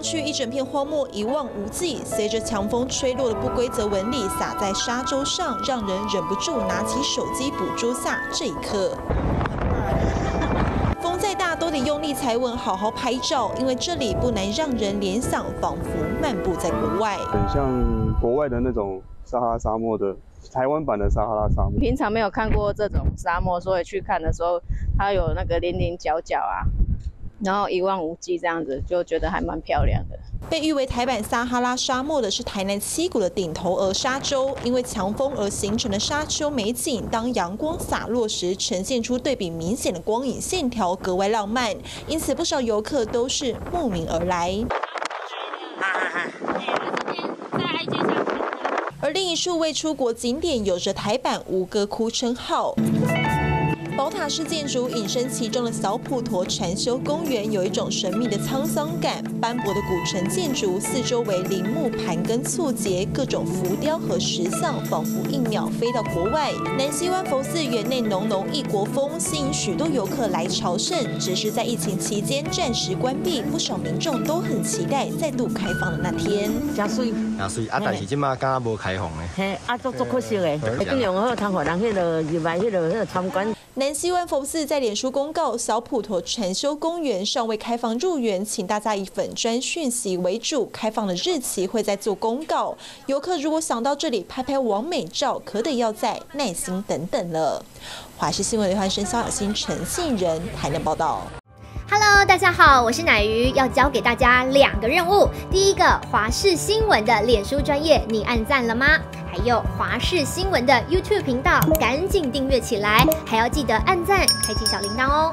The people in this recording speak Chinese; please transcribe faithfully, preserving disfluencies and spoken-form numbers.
望去，一整片荒漠一望无际，随着强风吹落的不规则纹理洒在沙洲上，让人忍不住拿起手机捕捉下这一刻。 再大都得用力踩稳，好好拍照，因为这里不难让人联想，仿佛漫步在国外。很像国外的那种撒哈拉沙漠的台湾版的撒哈拉沙漠。平常没有看过这种沙漠，所以去看的时候，它有那个零零角角啊，然后一望无际这样子，就觉得还蛮漂亮的。被誉为台版撒哈拉沙漠的是台南七股的顶头鹅沙洲，因为强风而形成的沙丘美景，当阳光洒落时，呈现出对比明显的光影线条，格外浪漫。因此，不少游客都是慕名而来。而另一处未出国景点，有着台版吴哥窟称号。 宝塔式建筑隐身其中的小普陀禅修公园，有一种神秘的沧桑感。斑驳的古城建筑，四周为林木盘根错节，各种浮雕和石像仿佛一秒飞到国外。南溪湾佛寺园内浓浓异国风，吸引许多游客来朝圣。只是在疫情期间暂时关闭，不少民众都很期待再度开放的那天。真水，真水啊！但是即马敢无开放嘞。嘿，啊，足足可惜嘞。尽量好通互人迄落入来，迄落迄落参观。 南溪湾佛寺在脸书公告，小普陀禅修公园尚未开放入园，请大家以粉专讯息为主，开放的日期会再做公告。游客如果想到这里拍拍完美照，可得要再耐心等等了。华视新闻刘汉生、萧小新、陈信仁台南报道。 Hello， 大家好，我是乃瑜，要教给大家两个任务。第一个，华视新闻的脸书专页，你按赞了吗？还有华视新闻的 YouTube 频道，赶紧订阅起来，还要记得按赞，开启小铃铛哦。